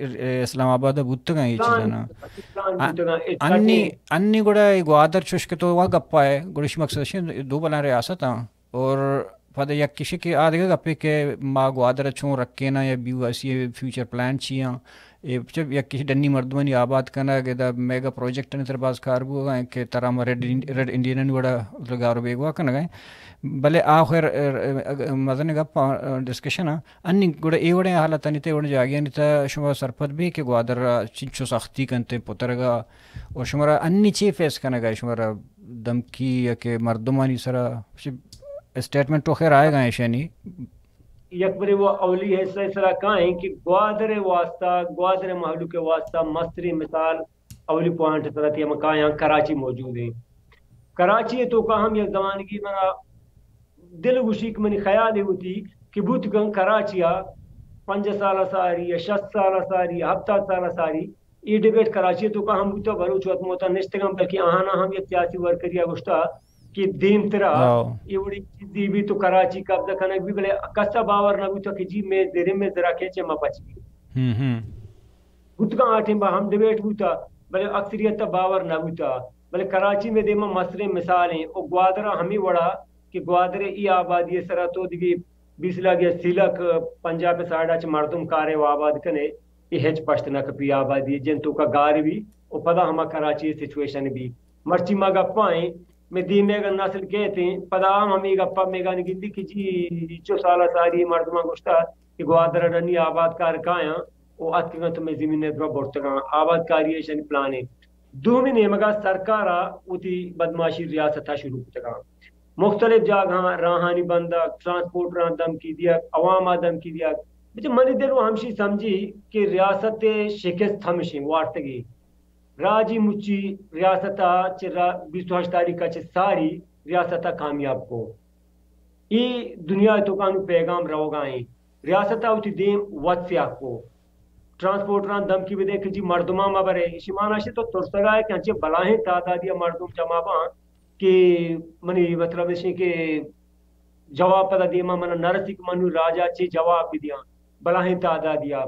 इस्लामाबाद बुद्ध का ये चीज़ जाना अन्य अन्य गुड़ा ग्वादर चुस्क तो वह गप्पा है गुड़िश मकसद दो बना रियासत हाँ और फद या किसी के आधे गप्पे के माँ ग्वादर छो रखे ना या बीवासी फ्यूचर प्लान छियाँ ये जब या किसी डन्नी मर्दमनी आबाद करना के मेगा प्रोजेक्ट ने तरबाज कारबू गए के तरह हमारे रेड इंडियन बड़ा गारो बेगवा करना गए भले आखिर मजन गप्पा डिस्कशन हाँ अन्य गुड़े ए बड़े हालत नहीं थे उड़े जागे नहीं था शुमार सरपत भी कि ग्वादर चिंचो सख्ती करते पुतरगा और शुमारा अन्य चे फेस करना गए शुमारा धमकी या के मर्दमानी सरा स्टेटमेंट तो खैर आएगा यकबरे वो अवली है सरा कहें कि ग्वादरे वास्ता ग्वादरे महलू के वास्ता मस्री मिसाल अवली पॉइंट तरह थी हम कहा यहाँ कराची मौजूद है कराची है तो कहा हम यह जमाने की मना दिल गुशी की मैंने ख्याल होती कि बुत गंग कराचिया पंज साल सारी या शत साल सारी हफ्ता साल सारी ये डिबेट कराची तो कहा हम तो भरूच मोता निश्चित हम बल्कि आहाना हम यह सियासी वर्करिया गुस्ता कि दिन तेरा ये बड़ी चीज़ भी तो कराची का अब तक ना भी बोले कस्सा बावर ना भी तो कि जी मैं देरे में जरा कैसे मापाची हम्म बुत का आठे बा हम डिबेट बुता बोले अक्सरियत बावर ना बुता बोले कराची में देमा मसले मिसालें और ग्वादरा हमी बड़ा कि ग्वादरे ये आबादी सरा तो दिवी बीस लाख या सिलक पंजाब साढ़ा च मरदम कारे व आबाद कने ये हेच पश्त ना कपी आबादी जंतु का गार भी और पता हमा कराची सिचुएशन भी मर्ची मागा पाए में दी मेगा नस्ल कहते हैं पदाम हमी गप्पा मेगा निगिंदी कि जी चो साला सारी मर्दमा गुस्ता कि ग्वादरा रनी आबादकार काया वो अतकन तो में जमीन द्रो बोर्तगा आबादकारी है शन प्लान है दो महीने मगा सरकार उती बदमाशी रियासत शुरू करता मुख्तलिफ जगह राहानी बंदा ट्रांसपोर्ट रा दम की दिया अवाम आदम की दिया मुझे मन दिलो हमशी समझी कि रियासत शिकस्त हमशी वार्तगी राजी मुची रियासता चिरा बीस तारीख का सारी रियासता कामयाब को ई दुनिया तो कानू पैगाम रहोगाएं रियासता उठी देम वत्स्या को ट्रांसपोर्ट रान दम की भी देख जी मर्दमा मबरे शिमाना से तो तुरसगा है कि बलाहें तादादिया मर्दम जमाबा के मनी मतलब के जवाब पता देमा मना नरसिक मनु राजा चे जवाब भी दिया बलाहें तादादिया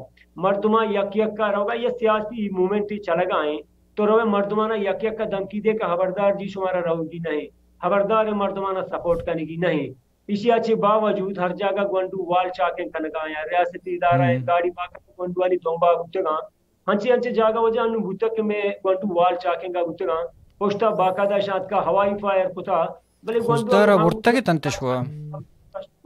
मर्दमा यक यक का रहोगा यह सियासी मूवमेंट ही चला गए तो रवे मर्दमाना यक यक का धमकी दे का खबरदार जी शुमारा रहोगी नहीं खबरदार मर्दमाना सपोर्ट करने की नहीं इसी अच्छे बावजूद हर जगह गंडू वाल चाके कनकाया रियासती इदारा है गाड़ी बाकर गंडू वाली तोंबा गुतगा हंचे हंचे जगह वजह अनुभूतक में गंडू वाल चाके का गुतगा पोस्टा बाकायदा शाद का हवाई फायर कुता भले गंडू वर्ता के तंतश हुआ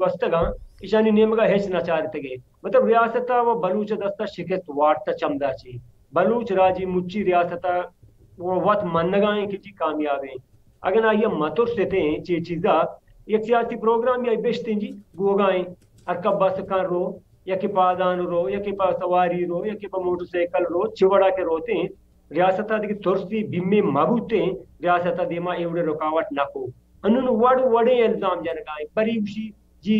वस्तगा इशानी नेम का हेच नचार तगे मतलब रियासत व बलूच दस्ता शिकस्त वार्ता चमदा छी बलूच राजी मुच्ची रियासता वो वत मन लगाएं कि जी कामयाब हैं अगर ना ये मतुर से थे चीज़ा ये सियासी प्रोग्राम ये बेशतेंजी गोगाएं अरकब बस का रो या कि पादान रो या कि पा सवारी रो या कि पा मोटरसाइकिल रो चिवड़ा के रोते हैं रियासत की तुरस्ती बिम्मे मबूते हैं रियासत देमा एवडे रुकावट ना हो उन्होंने वड़ वड़े इल्जाम जनगाएं परीबशी जी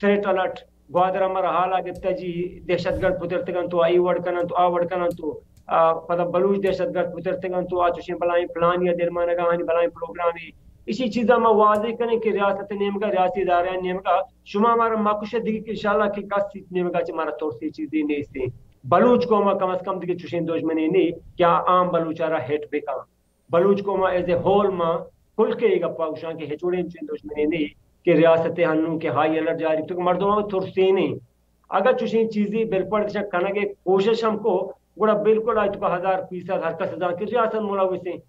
थ्रेट अलर्ट ग्वादर मर हाला जी दहशतगर्द पुतरतगन तो आई वड़ कन तो आ वड़ कन तो पता बलूच दहशतगर्द पुतरतगन तो आचुशे बलाएं फलान या दिलमान गहानी बलाएं प्रोग्राम इसी चीज़ा में वाजे करें कि रियासत नेम का रियासी इदारा नेम का शुमा हमारा माकुश दिखे इंशाल्लाह की कस सीट नेम का हमारा तौर से चीज़ें नहीं से बलूच कौमा कम अज कम दिखे चुशेन दोजमने नहीं क्या आम बलूचारा हेट बेका बलूच कौमा एज ए होल माँ खुल के गप्पा के हेचोड़े चुशेन दोजमने नहीं कि रियासत हनू के हाई अलर्ट जारी तो मर्दों में तुर से नहीं अगर चुशेन चीज़ें बिलपड़ कन के कोशिश हमको गुड़ा बिल्कुल आज तो हजार फीसद हर कस हजार की रियासत मुलावे से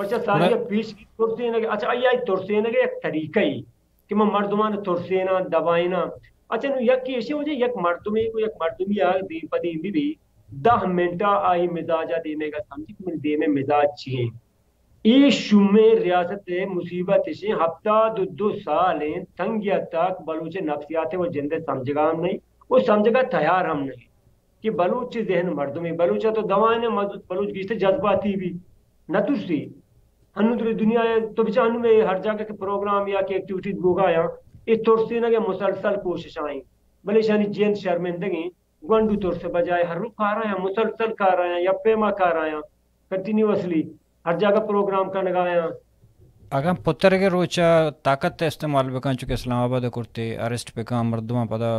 अच्छा सारी पीछ की तुरसेन अच्छा आई तुरसेन एक तरीका ही कि मैं मर्दुमान तुरसेना दबाइना अच्छा यक ऐसे हो जाए यक मर्दुमे को यक मर्दुमिया दी पदी भी, भी दह मिनटा आई मिजाजा देने का समझी कि दे में मिजाज छिए ई शुमे रियासत मुसीबत से हफ्ता दो दो साल तंगिया तक बलूच नफसियात वो जिंदे समझगा हम नहीं वो समझगा तैयार हम नहीं कि बलूच जहन मर्दुमे बलूचा तो दवाएं मजबूत बलूच गिजते जज्बाती भी न तुरसी अनुदूरी दुनिया तो बिचार में हर जगह के प्रोग्राम या के एक्टिविटीज गोगाया ये तुरसी ना के मुसलसल कोशिश आई भले शानी जैन शर्मेंदगी गंडू तुर से बजाय हर रुख आ रहा है मुसलसल का रहा है या पेमा का रहा है कंटिन्यूअसली हर जगह प्रोग्राम का लगाया अगर पुत्र के रोचा ताकत इस्तेमाल बेका चुके इस्लामाबाद कुर्ते अरेस्ट बेका मर्दमा पदा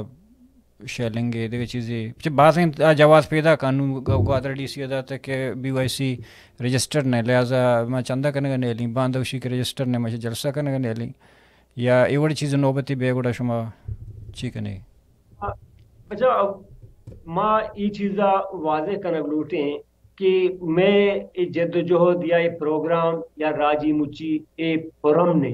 शैलेंगे देखिए चीज़ें बात जवाब पैदा कानून ग्वादर डी सी अदा तक बी वाई सी रजिस्टर ने लिहाजा मैं चंदा करने का नैली बांधवशी के रजिस्टर ने मैं जलसा करने का नैली या ये बड़ी चीज़ें नौबती बेगुड़ा शुमा ठीक है नहीं अच्छा माँ ये चीज़ा वाजे कनक लूटे कि मैं जद्दोजहद या प्रोग्राम या राजी मुची ए फोरम ने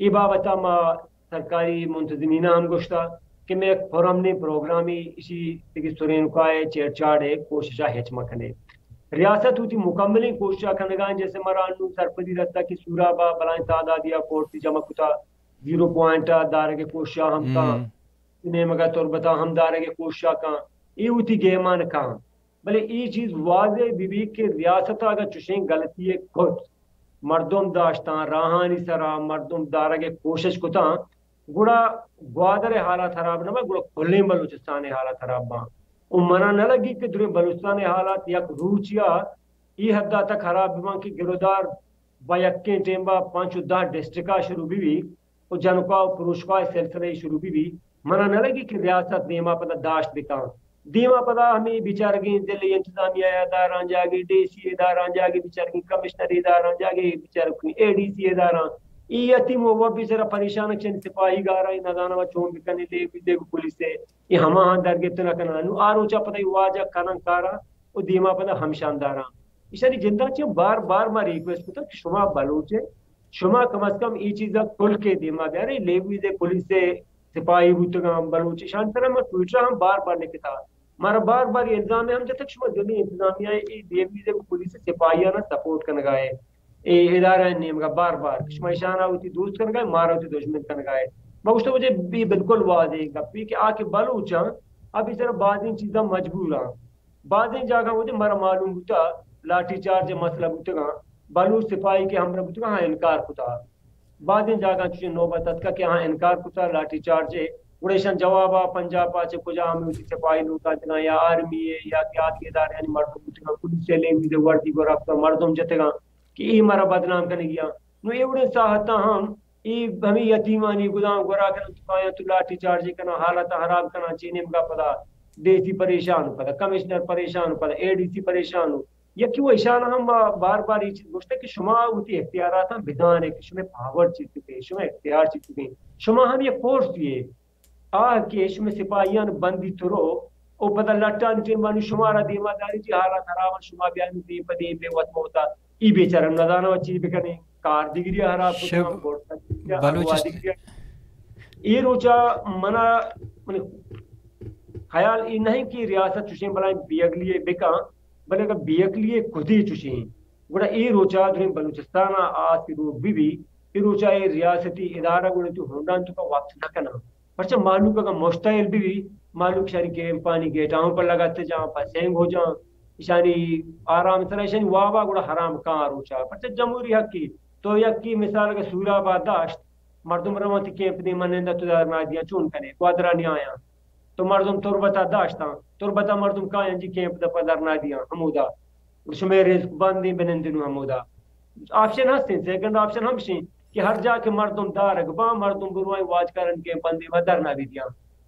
ये बाबा माँ सरकारी मुंतजमीना हम गुश्ता कि मैं एक फोरम ने प्रोग्राम ही इसी सुरेन का है छेड़छाड़ है कोशिशा हेचमखने रियासत होती मुकम्मल कोशिशा खनगान जैसे मरा अनु सरपदी रस्ता की सूराबा बलाएं तादा दिया कोर्टी जमा कुता जीरो पॉइंट दार के कोशिशा हम का ने मगा तौर बता हम दार के कोशिशा का ये होती गेमान का भले ये चीज वाजे बीबी के रियासत अगर चुशें गलती है खुद मर्दम दाश्ता राहानी सरा मर्दम दारा के कोशिश कुता गुड़ा ग्वादर हालात खराब ना गुड़ा खुले बलूचिस्तान हालात खराब बा मना न लगी कि दुरे बलूचिस्तान हालात या रूचिया ई हद्दा तक खराब बा कि गिरोदार बायके टेम्बा पांच दा डिस्ट्रिक्ट शुरू भी भी और जनका पुरुषका सिलसिले शुरू भी भी मना न लगी कि रियासत देमा पदा दाश्त बिका देमा पदा हमें बिचारगी दिल्ली इंतजामिया इदारा जागे डी सी इदारा जागे बिचारगी कमिश्नर इदारा जागे बिचारगी ए डी सी इदारा ई यतीम वो बेचारा परेशान चन सिपाही गारा इन दानवा चोम बिकने ले भी देखो पुलिस से ये हम हां दर के तना कनानु आरोचा पता वाजा कनन कारा ओ दीमा पता हम शानदारा इशारी जिंदा छ बार बार मारी रिक्वेस्ट को तक शुमा बलोचे शुमा कम अज कम ई चीज खुल के दीमा गारे ले भी दे पुलिस से सिपाही बुतगा बलोचे शान तरह में पूछा हम बार बार लेके था मारा बार बार इल्जाम है हम जब तक शुमा दिल्ली इंतजामिया ई देवी से पुलिस से सिपाहिया ना सपोर्ट करने गए ए इदारा नेम का बार बार किशमाइशाना होती दोस्त कर गए मारा होती दुश्मन कर गए मैं उस तो मुझे भी बिल्कुल वाजे गप्पी कि आके बलूचा अब इस तरह बाजी चीज़ा मजबूरा बाजी जागा मुझे मरा मालूम होता लाठीचार्ज मसला बुतगा बलूच सिपाही के हमरा बुतगा हाँ इनकार कुता बाजी जागा चुके नौबत तत्का कि हाँ इनकार कुता लाठीचार्ज उड़ेशन जवाब पंजाब आचे कुजा हमें सिपाही लूटा देना या आर्मी है या क्याद के इदारे मर्दों बुतगा पुलिस चले वर्दी गोरा मर्दों जतेगा कि ई मारा बदनाम करने गया नो एवड़े साहता हम ई हमें यतीमानी गुदाम गोरा कर चुकाया तो लाठी चार्ज करना हालत खराब करना चीने का पता डीसी परेशान पता कमिश्नर परेशान पता एडीसी परेशान हो या कि वो इशारा हम बार बार ये चीज पूछते कि शुमा होती इख्तियार था विधान है कि शुमे पावर चीज चुके शुमे इख्तियार चीज चुके शुमा हम ये फोर्स दिए आ के शुमे सिपाहियां बंदी तुरो ओ पता लट्टा टीम शुमारा दीमादारी जी हालत खराब शुमा बयान दी पदी बेवत होता ई बेचारा नदाना चीज बिकने कार डिग्री हरा ये रोचा मना मन ख्याल ये नहीं कि रियासत चुशे बलाएं बियगलिए बेका बने का बियगलिए खुद ही चुशे गुड़ा ये रोचा दुनिया बलूचिस्तान आज के रूप भी भी तिरुचाई रियासती इदारागुणती होंडांतुका वाक्तनकना परचा मानुका का मोस्टाइल भी मानुक शारी गेम पानी गेटाओं पर लगाते जाओ पसेंग हो जाओ इशानी आराम तरह इशानी वावा गुड़ा हराम कार होचा परचा जमुरी हकी तो यकी मिसाल का सूरा बादाश्त मर्दम रमाती कैंप ने मनेंदा तुदार ना दिया चून कने ग्वादरानी आया तो मर्दम तुरबता दाश्ता तुरबता मर्दम का जी कैंप दा पदार ना दिया हमूदा उसमें रिस्क बंदी बनेंदिनु हमूदा ऑप्शन हस्ते सेकंड ऑप्शन हमशी कि हर जाके मर्दम दारगबा मर्दम गुरुआई वाज करन के बंदी वदर ना दिया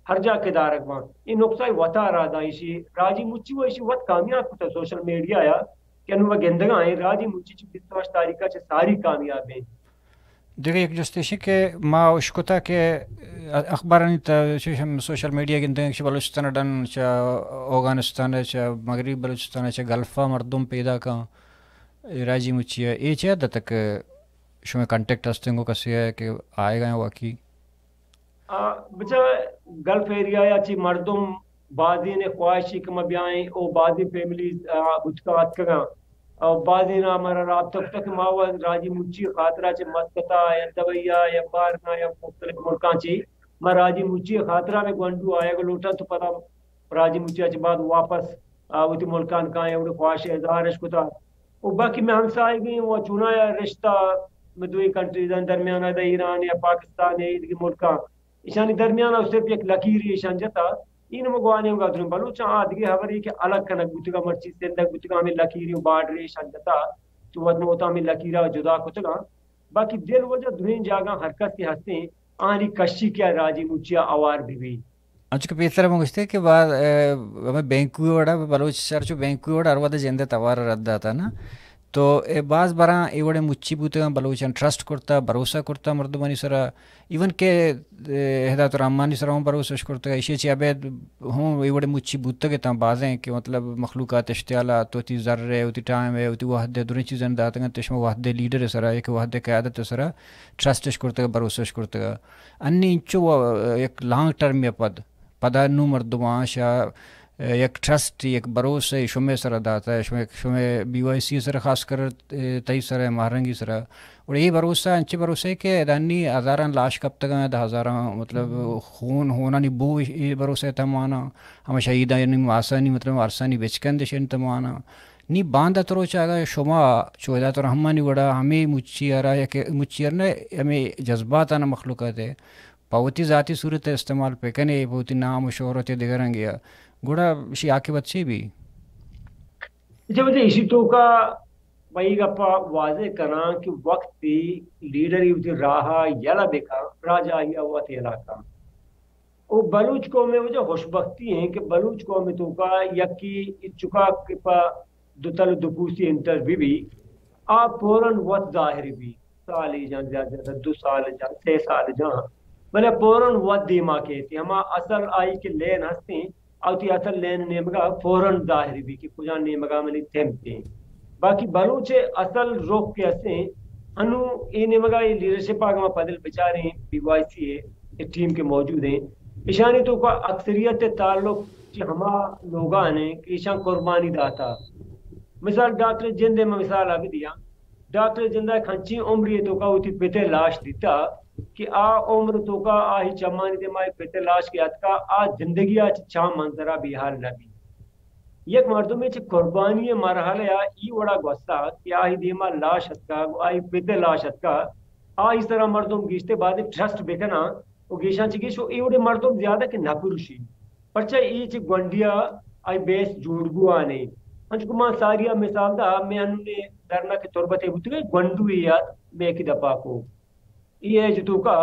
हर जाके दारगबा इन नुकसाई वता रादा इसी राजी मुची वो इसी वत कामयाब होता सोशल मीडिया आया कि अनुवा गेंदगा है राजी मुची ची बिस्वास तारीका चे सारी कामयाब है देखिए एक जस्टिस के मा उशकोता के अखबारन सोशल मीडिया गेंदगा के बलूचिस्तान डन चा अफगानिस्तान चा मगरिब बलूचिस्तान चा गल्फा मर्दम पैदा का राजी मुची ए चे द तक शुमें कांटेक्ट हस्ते को कसी है कि आएगा वाकी आ बचा गल्फ एरिया या ची मर्दम बादी ने ख्वाहिशी कम ब्याएं ओ बादी फैमिली बुचकात का और बादी ना हमारा रात तक तक मावा राजी मुची खातरा चे मस्कता या दवैया या बारना या मुख्तलिफ मुल्कां ची मैं राजी मुची खातरा में गंडू आएगा लोटा तो पता राजी मुची आज बाद वापस उति मुल्कान का ख्वाहिश इजहार इश्कुता और बाकी में हमसाए गई वो चुना या रिश्ता में दुई कंट्रीज दरमियाना द ईरान या पाकिस्तान या ईद मुल्का ईशानी दरमियाना सिर्फ एक लकीर ईशान जता इन मुगवाने का धुन बलूचा आदि खबर है कि अलग कनक गुतगा मर्ची से तक गुतगा में लकीर बाडरे ईशान जता तो वदन होता में लकीरा जुदा कुतगा बाकी दिल वो जो धुन जागा हरकत की हस्ती आनी कशी क्या राजी मुचिया आवार भी भी अंचक पेतर मुगस्ते के बाद हमें बैंक वड़ा बलोच सरचो बैंक वड़ा अरवद जेंदे तवार रद्दा था ना तो ए बाज बारा एवड़े मुच्ची बूते बलोचन ट्रस्ट करता भरोसा करता मर्दमानी सरा इवन के हिदायत रामानी सरा भरोसा करता इशे चबेद हम एवड़े मुच्ची बूते के ता बाजें के मतलब मखलूकात इश्तियाला तो ती जर्रे उती टाइम है उती वहद दुरी चीजन दातंग तशम वहद लीडर सरा एक वहद क़यादत सरा ट्रस्ट करता भरोसा करता अन्नी इंचो एक लॉन्ग टर्म में पद पदा नू मर्दमा शाह एक ट्रस्ट एक भरोसे शुमे सरा दाता है शुमे शुमे बीवाईसी सरा खास कर तई सरा महारंगी सरा और ये भरोसा अच्छे भरोसे के दानी हज़ारा लाश कब तक हैं हज़ारा मतलब खून होना नहीं बो ये भरोसे तमाना हम शहीद यानी मासा नहीं मतलब वारसा नहीं बेचकन देशन तमाना नहीं बांधा तो चाहगा शुमा चोदा तो हम नहीं बड़ा हमें मुच्छियरा या के मुच्छियर ने हमें जज्बात आना मखलूक है पावती ज़ाती सूरत इस्तेमाल पे कने बहुत नाम और शोहरत दिगर गया गुड़ा इसी आके बच्चे भी जब इसी तो का वही गप्पा वाजे करा कि वक्त थी लीडर युद्ध राहा यला देखा राजा आया हुआ थे इलाका वो बलूच कौम में जो खुशबख्ती है कि बलूच कौम में तो का यकी चुका के पा दुतल दुपूसी इंटरव्यू भी आप फौरन वक्त जाहिर भी साल ही जान ज्यादा दो साल जान छः साल जहाँ भले फौरन वत दीमा के थी हम असल आई के लेन हस्ती अवती असल लेन नेमगा फौरन जाहिर भी कि पूजा नेमगा मनी थेम थी बाकी बलूचे असल रोक के हस्ते अनु ये नेमगा ये लीडरशिप आगमा पदल बेचारे हैं बीवाईसी ये टीम के मौजूद हैं ईशानी तो का अक्सरियत ताल्लुक कि हमा लोगा ने कि ईशा कुर्बानी दाता मिसाल डॉक्टर जिंदे में मिसाल अभी दिया डॉक्टर जिंदा खंची उम्र ये तो का उती पिते लाश दीता कि आ उम्र तो का आ ही चमानी दे माई पेते लाश के हथ का आ जिंदगी आज छा मंजरा बिहार नबी एक मर्दों में च कुर्बानी मरहल या ई वड़ा गुस्सा कि आ ही देमा लाश हथ का आ ही पेते लाश हथ का आ इस तरह मर्दों गीशते बाद ट्रस्ट बेकना ओ गीशा च गीशो ई वड़े मर्दों ज्यादा के नापुरुषी पर च ई च गंडिया आई बेस जोड़गु आने अंजकुमा सारिया मिसाल दा मैं अनुने डरना के तुरबते बुतगे गंडुई याद मैं की दपा को ये जो तुका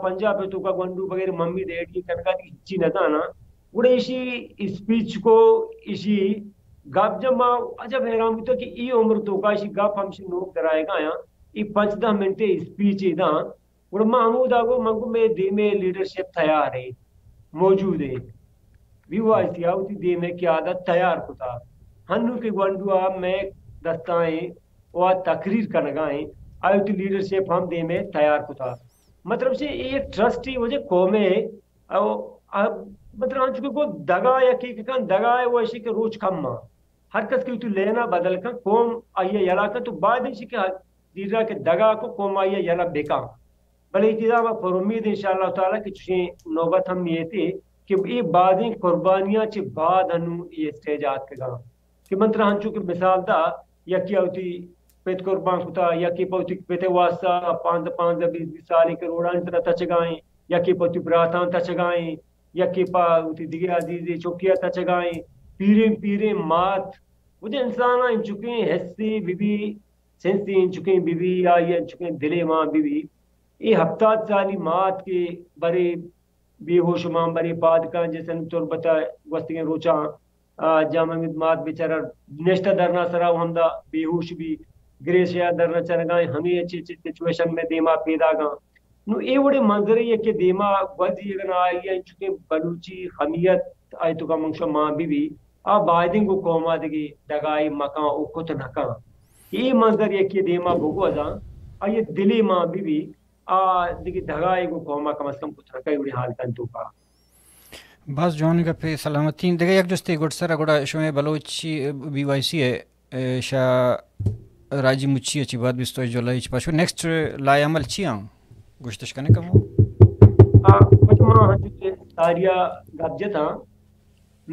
पंजाब में तुका गंडू वगैरह मम्मी देट की कनका की हिच्ची न था ना उड़े इसी स्पीच को इसी गप जब माँ अजब हैरान तो कि ये उम्र तुका इसी गप हमसे नोक कराएगा या ये पाँच दस मिनट स्पीच इधा उड़े महमूद आगो मंगू में दे में लीडरशिप तैयार है मौजूद है विवाह थी आउती दे में क्या आदत तैयार होता हनु के गंडू आप मैं दस्ताएं और तकरीर कनगाएं आयुक्त लीडरशिप हम दे में तैयार को था मतलब से एक ट्रस्ट ही मुझे कौमे मतलब हम चुके को दगा या कि दगा है वो ऐसे के रोज कम हरकत की तू लेना बदल का कौम आइए यला का तो बाद ऐसी के दीदा के दगा को कोमाया याला बेका भले दीदा व फरमीद इंशाल्लाह ताला कि छे नौबत हम नियते कि ये बादी कुर्बानियां छे बाद अनु ये स्टेजात के गा कि मंत्र हम चूंकि मिसाल दा या की होती पेट कुर्बान होता या की पौती पेटे वास्ता पांच पांच बीस बीस साल के रोडान तरह तचगाएं या की पौती बरातां तचगाएं या की पा होती दिगे अजीज चौकिया तचगाएं पीरे पीरे मात मुझे इंसान इन चुके हस्सी बीबी सेंसी इन चुके बीबी या ये चुके दिले माँ बीबी ये हफ्ता साली मात के बड़े बेहोश माँ बड़े पाद का जैसे तुरबता वस्तें रोचा जामा में मात बेचारा नेश्ता धरना सरा हमदा बेहोश भी ग्रेसिया धरना चरगा हमें अच्छी अच्छी सिचुएशन में देमा पैदा गा नु ये बड़े मंजर ये कि देमा वजना आई चुके बलूची हमियत आय तुका मंगशो माँ बीबी आ बादिंग को कौमा दगी दगाई मका ओ कुत नका ये मंजर ये कि देमा भुगोजा आ ये दिली माँ बीबी आ दगी दगाई को कौमा कम से कम कुत नका इवड़ी हाल तन तुका बस जॉन का पे सलामती देखे एक जस्ते गुड़सरा गुड़ा शोए बलोची बीवाईसी है शाह राजी मुची अच्छी बात बीस तो जुलाई इच पास नेक्स्ट लायमल चियां गुश्तश कने कम आ कुछ मां हजते सारिया गबजे था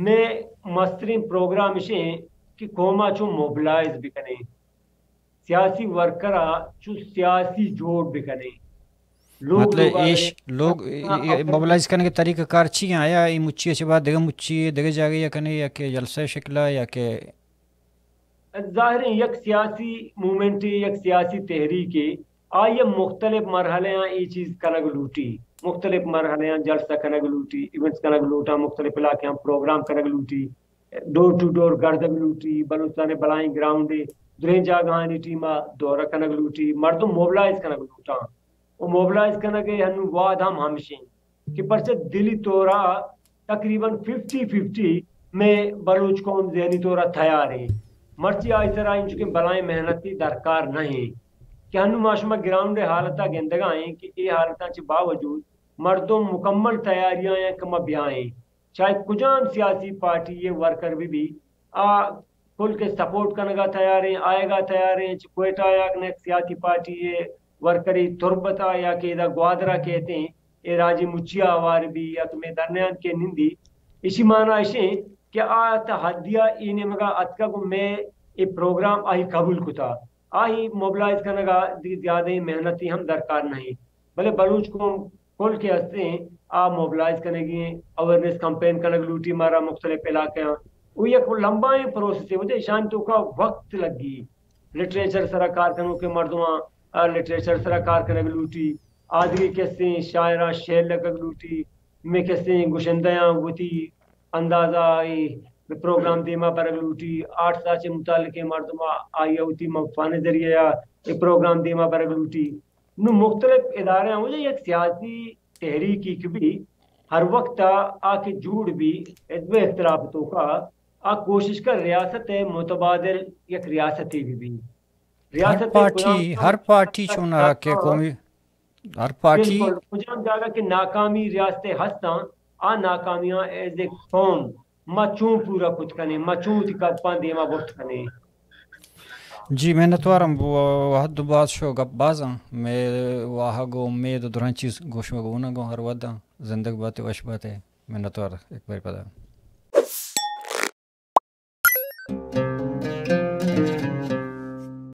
मैं मस्तरी प्रोग्राम से कि कोमा चो मोबिलाइज भी कने सियासी वर्करा चो सियासी जोड़ भी कने मतलब इश लोग मोबिलाइज करने के तरीका कार चीज़ आया ये मुच्छी अच्छी बात देगा मुच्छी देगा जागे या कने या के जलसा शक्ला या के जाहिर है यक सियासी मूवमेंट यक सियासी तहरीक आये मुख्तलिफ मरहले ये चीज़ कनक लूटी मुख्तलिफ मरहले जलसा कनक लूटी इवेंट्स कनक लूटा मुख्तलिफ इलाके प्रोग्राम कनक लूटी डोर टू डोर गर्दन लूटी बलोचिस्तान बलाई ग्राउंड दुरे जागहानी टीमा दौरा कनक लूटी मर्दम मोबिलाइज कनक लूटा मोबिलाइज करना के हम वाद हम हमेशा कि परसे दिली तोरा तकरीबन पचास पचास में बलोच कौम जहनी तोरा थया रही मर्ची आई तरह इन चुके बलाएं मेहनती दरकार नहीं कि हम माशमा ग्राउंड हालत गेंदगाएं कि ये हालत के बावजूद मर्दों मुकम्मल तैयारियां या कम ब्याएं चाहे कुजान सियासी पार्टी ये वर्कर भी, भी आ खुल के सपोर्ट करने का तैयार है आएगा तैयार है कोयटा या सियासी पार्टी ये वर्करी तुरबता या के ग्वादरा कहते हैं ये राजी मुचिया आवार भी या तुम्हें दरमियान के निंदी इसी माना ऐसे कि आता हदिया इन्हें मगा अतका को मैं ये प्रोग्राम आई कबूल कुता आई मोबिलाइज करने का ज्यादा मेहनती हम दरकार नहीं भले बलूच को खोल के हंसते हैं आप मोबिलाइज करने की अवेयरनेस कैंपेन करने की लूटी मारा मुख्तलिफ इलाके वो ये लंबा प्रोसेस है मुझे शांतों का वक्त लगी लिटरेचर सरा कारखानों के मर्दमा लिटरेचर सरा कारखानक लूटी आदगी कैसे शायरा शेर लगक लूटी में कैसे गुशंदया वती अंदाजा प्रोग्राम देमा पर लूटी आठ साल से मुतालिके मरदमा आया उती मफाने जरिया एक प्रोग्राम देमा पर लूटी नु मुख्तलिफ इदारे मुझे एक सियासी तहरीकी की भी हर वक्त आके जुड़ भी हिजब इख्तलाफों का आ कोशिश कर रियासत है मुतबादिल एक रियासती भी, भी। हर पार्टी हर पार्टी चुना के कौमी हर पार्टी कुजाम जागा के नाकामी रियासत हस्ता आ नाकामियां एज ए कौम मचू पूरा कुछ कने मचू दिक्कत पा देमा वक्त कने जी मेहनत वारम वाह दुबास शो गब्बाजा मैं वाह गो उम्मीद दुरान चीज गोश में गोना गो हर वादा जिंदगी बातें वश बातें मेहनत वार एक बार पता